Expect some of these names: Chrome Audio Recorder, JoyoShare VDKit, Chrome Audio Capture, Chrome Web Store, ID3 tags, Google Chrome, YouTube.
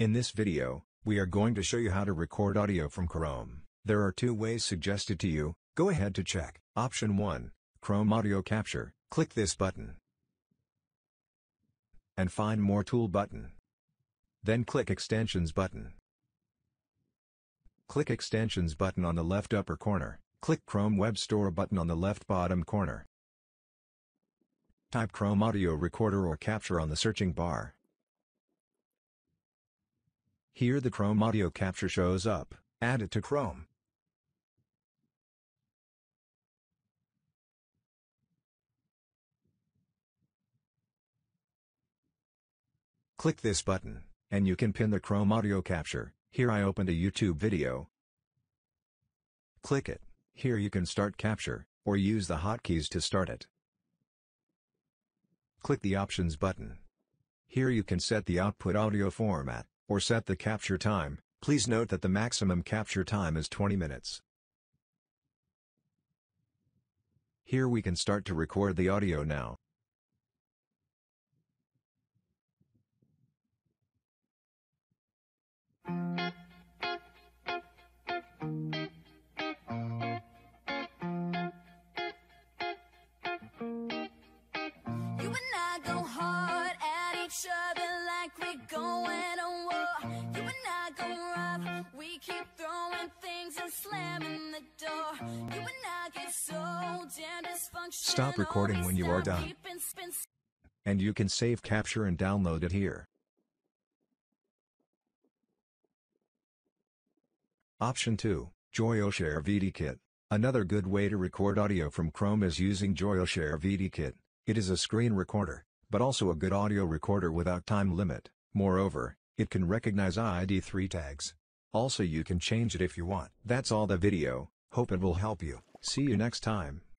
In this video, we are going to show you how to record audio from Chrome. There are two ways suggested to you, go ahead to check. Option 1, Chrome Audio Capture, click this button. And find More Tool button. Then click Extensions button. Click Extensions button on the left upper corner, click Chrome Web Store button on the left bottom corner. Type Chrome Audio Recorder or Capture on the searching bar. Here the Chrome Audio Capture shows up, add it to Chrome. Click this button, and you can pin the Chrome Audio Capture. Here I opened a YouTube video. Click it, here you can start capture, or use the hotkeys to start it. Click the Options button. Here you can set the output audio format, or set the capture time. Please note that the maximum capture time is 20 minutes. Here we can start to record the audio now. You and I go hard at each other like we're going to war. You and I go rough, we keep throwing things and slamming the door. You and I get so damn dysfunctional. Stop recording when you are done. And you can save capture and download it here. Option 2, JoyoShare VDKit. Another good way to record audio from Chrome is using JoyoShare VDKit. It is a screen recorder, but also a good audio recorder without time limit. Moreover, it can recognize ID3 tags. Also you can change it if you want. That's all the video. Hope it will help you. See you next time.